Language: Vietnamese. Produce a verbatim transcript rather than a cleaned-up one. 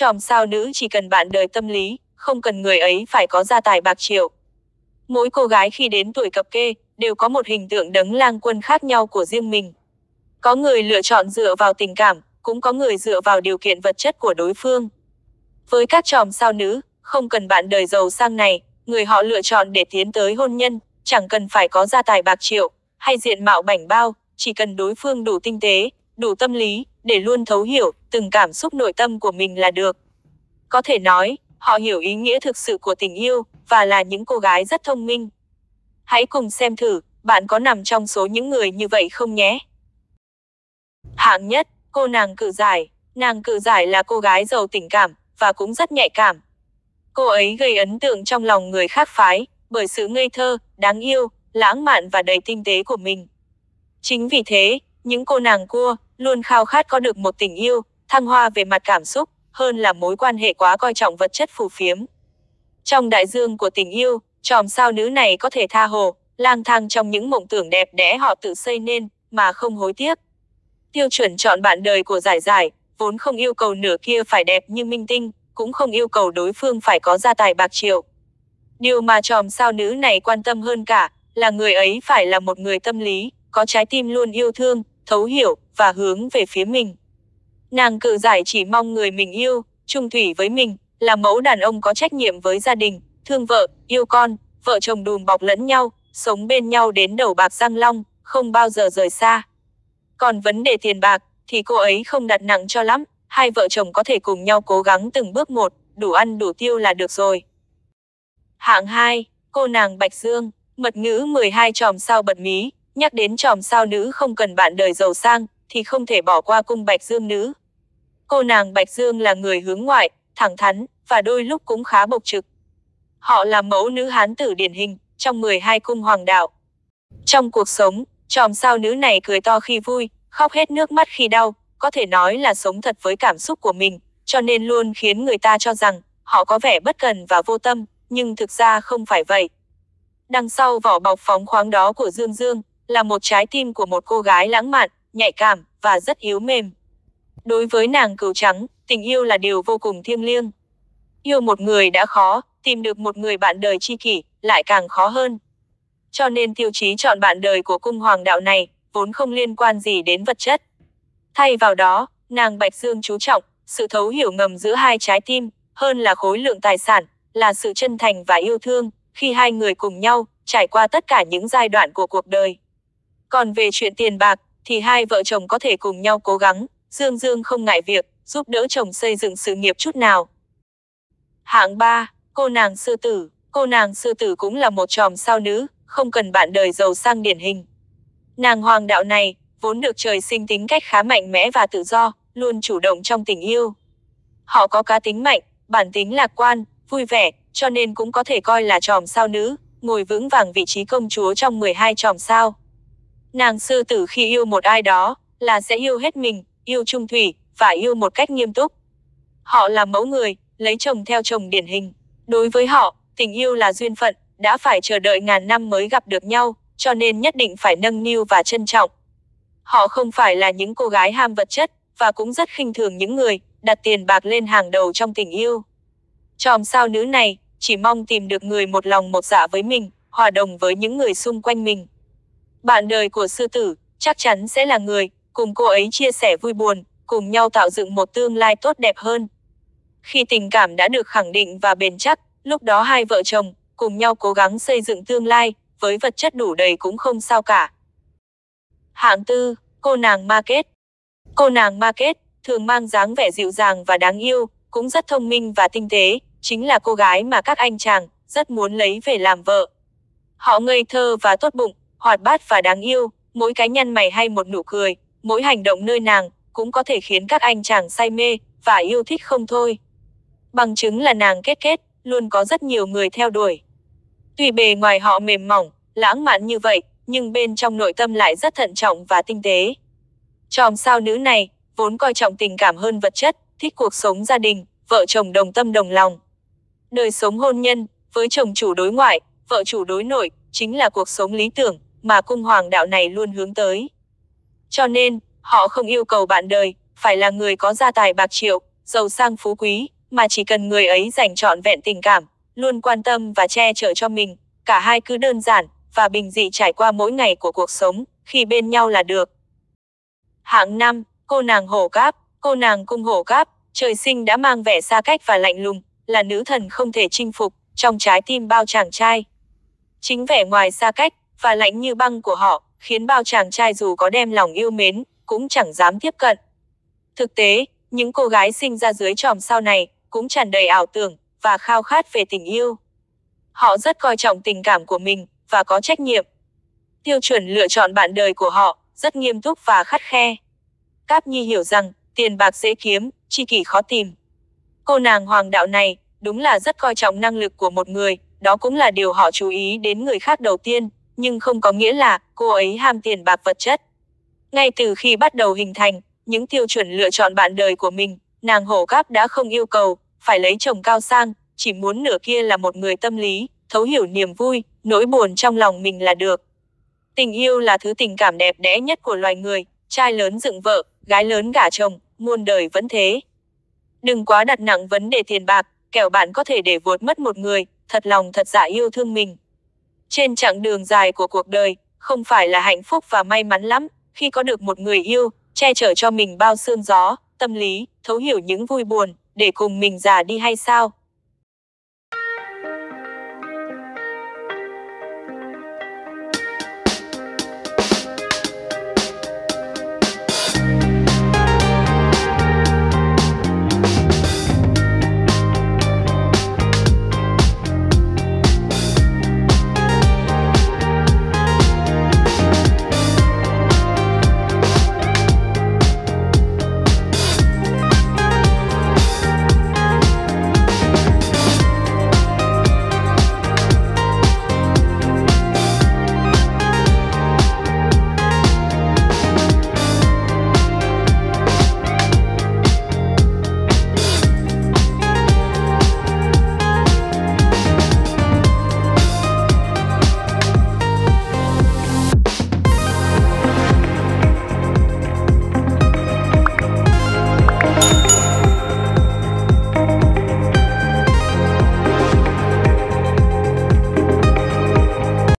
Chòm sao nữ chỉ cần bạn đời tâm lý, không cần người ấy phải có gia tài bạc triệu. Mỗi cô gái khi đến tuổi cập kê, đều có một hình tượng đấng lang quân khác nhau của riêng mình. Có người lựa chọn dựa vào tình cảm, cũng có người dựa vào điều kiện vật chất của đối phương. Với các chòm sao nữ, không cần bạn đời giàu sang này, người họ lựa chọn để tiến tới hôn nhân, chẳng cần phải có gia tài bạc triệu, hay diện mạo bảnh bao, chỉ cần đối phương đủ tinh tế, đủ tâm lý, để luôn thấu hiểu từng cảm xúc nội tâm của mình là được. Có thể nói, họ hiểu ý nghĩa thực sự của tình yêu, và là những cô gái rất thông minh. Hãy cùng xem thử, bạn có nằm trong số những người như vậy không nhé? Hạng nhất, cô nàng cự giải. Nàng cự giải là cô gái giàu tình cảm, và cũng rất nhạy cảm. Cô ấy gây ấn tượng trong lòng người khác phái, bởi sự ngây thơ, đáng yêu, lãng mạn và đầy tinh tế của mình. Chính vì thế, những cô nàng cua luôn khao khát có được một tình yêu thăng hoa về mặt cảm xúc, hơn là mối quan hệ quá coi trọng vật chất phù phiếm. Trong đại dương của tình yêu, chòm sao nữ này có thể tha hồ, lang thang trong những mộng tưởng đẹp đẽ họ tự xây nên, mà không hối tiếc. Tiêu chuẩn chọn bạn đời của giải giải, vốn không yêu cầu nửa kia phải đẹp như minh tinh, cũng không yêu cầu đối phương phải có gia tài bạc triệu. Điều mà chòm sao nữ này quan tâm hơn cả, là người ấy phải là một người tâm lý, có trái tim luôn yêu thương, thấu hiểu, và hướng về phía mình. Nàng cự giải chỉ mong người mình yêu, chung thủy với mình, là mẫu đàn ông có trách nhiệm với gia đình, thương vợ, yêu con, vợ chồng đùm bọc lẫn nhau, sống bên nhau đến đầu bạc răng long, không bao giờ rời xa. Còn vấn đề tiền bạc, thì cô ấy không đặt nặng cho lắm, hai vợ chồng có thể cùng nhau cố gắng từng bước một, đủ ăn đủ tiêu là được rồi. Hạng hai, cô nàng Bạch Dương. Mật ngữ mười hai chòm sao bật mí, nhắc đến chòm sao nữ không cần bạn đời giàu sang, thì không thể bỏ qua cung Bạch Dương nữ. Cô nàng Bạch Dương là người hướng ngoại, thẳng thắn, và đôi lúc cũng khá bộc trực. Họ là mẫu nữ hán tử điển hình, trong mười hai cung hoàng đạo. Trong cuộc sống, chòm sao nữ này cười to khi vui, khóc hết nước mắt khi đau, có thể nói là sống thật với cảm xúc của mình, cho nên luôn khiến người ta cho rằng họ có vẻ bất cần và vô tâm, nhưng thực ra không phải vậy. Đằng sau vỏ bọc phóng khoáng đó của Dương Dương, là một trái tim của một cô gái lãng mạn, nhạy cảm, và rất yếu mềm. Đối với nàng cừu trắng, tình yêu là điều vô cùng thiêng liêng. Yêu một người đã khó, tìm được một người bạn đời tri kỷ, lại càng khó hơn. Cho nên tiêu chí chọn bạn đời của cung hoàng đạo này, vốn không liên quan gì đến vật chất. Thay vào đó, nàng Bạch Dương chú trọng sự thấu hiểu ngầm giữa hai trái tim, hơn là khối lượng tài sản, là sự chân thành và yêu thương, khi hai người cùng nhau, trải qua tất cả những giai đoạn của cuộc đời. Còn về chuyện tiền bạc, thì hai vợ chồng có thể cùng nhau cố gắng, Dương Dương không ngại việc, giúp đỡ chồng xây dựng sự nghiệp chút nào. Hạng ba, cô nàng Sư Tử. Cô nàng Sư Tử cũng là một chòm sao nữ, không cần bạn đời giàu sang điển hình. Nàng hoàng đạo này, vốn được trời sinh tính cách khá mạnh mẽ và tự do, luôn chủ động trong tình yêu. Họ có cá tính mạnh, bản tính lạc quan, vui vẻ, cho nên cũng có thể coi là chòm sao nữ, ngồi vững vàng vị trí công chúa trong mười hai chòm sao. Nàng Sư Tử khi yêu một ai đó, là sẽ yêu hết mình, yêu chung thủy, và yêu một cách nghiêm túc. Họ là mẫu người, lấy chồng theo chồng điển hình. Đối với họ, tình yêu là duyên phận, đã phải chờ đợi ngàn năm mới gặp được nhau, cho nên nhất định phải nâng niu và trân trọng. Họ không phải là những cô gái ham vật chất, và cũng rất khinh thường những người đặt tiền bạc lên hàng đầu trong tình yêu. Chòm sao nữ này chỉ mong tìm được người một lòng một dạ với mình, hòa đồng với những người xung quanh mình. Bạn đời của Sư Tử chắc chắn sẽ là người cùng cô ấy chia sẻ vui buồn, cùng nhau tạo dựng một tương lai tốt đẹp hơn. Khi tình cảm đã được khẳng định và bền chắc, lúc đó hai vợ chồng cùng nhau cố gắng xây dựng tương lai, với vật chất đủ đầy cũng không sao cả. Hạng tư, cô nàng Ma Kết. Cô nàng Ma Kết thường mang dáng vẻ dịu dàng và đáng yêu, cũng rất thông minh và tinh tế, chính là cô gái mà các anh chàng rất muốn lấy về làm vợ. Họ ngây thơ và tốt bụng, hoạt bát và đáng yêu, mỗi cái nhăn mày hay một nụ cười, mỗi hành động nơi nàng cũng có thể khiến các anh chàng say mê và yêu thích không thôi. Bằng chứng là nàng Kết Kết luôn có rất nhiều người theo đuổi. Tuy bề ngoài họ mềm mỏng, lãng mạn như vậy, nhưng bên trong nội tâm lại rất thận trọng và tinh tế. Chòm sao nữ này vốn coi trọng tình cảm hơn vật chất, thích cuộc sống gia đình, vợ chồng đồng tâm đồng lòng. Đời sống hôn nhân, với chồng chủ đối ngoại, vợ chủ đối nội, chính là cuộc sống lý tưởng mà cung hoàng đạo này luôn hướng tới. Cho nên, họ không yêu cầu bạn đời phải là người có gia tài bạc triệu, giàu sang phú quý, mà chỉ cần người ấy dành trọn vẹn tình cảm, luôn quan tâm và che chở cho mình, cả hai cứ đơn giản và bình dị trải qua mỗi ngày của cuộc sống, khi bên nhau là được. Hạng năm, cô nàng hổ cáp. Cô nàng cung hổ cáp, trời sinh đã mang vẻ xa cách và lạnh lùng, là nữ thần không thể chinh phục trong trái tim bao chàng trai. Chính vẻ ngoài xa cách và lạnh như băng của họ khiến bao chàng trai dù có đem lòng yêu mến cũng chẳng dám tiếp cận. Thực tế, những cô gái sinh ra dưới chòm sao này cũng tràn đầy ảo tưởng và khao khát về tình yêu. Họ rất coi trọng tình cảm của mình và có trách nhiệm. Tiêu chuẩn lựa chọn bạn đời của họ rất nghiêm túc và khắt khe. Cáp Nhi hiểu rằng tiền bạc dễ kiếm, tri kỷ khó tìm. Cô nàng hoàng đạo này đúng là rất coi trọng năng lực của một người, đó cũng là điều họ chú ý đến người khác đầu tiên, nhưng không có nghĩa là cô ấy ham tiền bạc vật chất. Ngay từ khi bắt đầu hình thành những tiêu chuẩn lựa chọn bạn đời của mình, nàng hổ cáp đã không yêu cầu phải lấy chồng cao sang, chỉ muốn nửa kia là một người tâm lý, thấu hiểu niềm vui, nỗi buồn trong lòng mình là được. Tình yêu là thứ tình cảm đẹp đẽ nhất của loài người, trai lớn dựng vợ, gái lớn gả chồng, muôn đời vẫn thế. Đừng quá đặt nặng vấn đề tiền bạc, kẻo bạn có thể để vụt mất một người thật lòng thật dạ yêu thương mình. Trên chặng đường dài của cuộc đời, không phải là hạnh phúc và may mắn lắm khi có được một người yêu, che chở cho mình bao sương gió, tâm lý, thấu hiểu những vui buồn, để cùng mình già đi hay sao?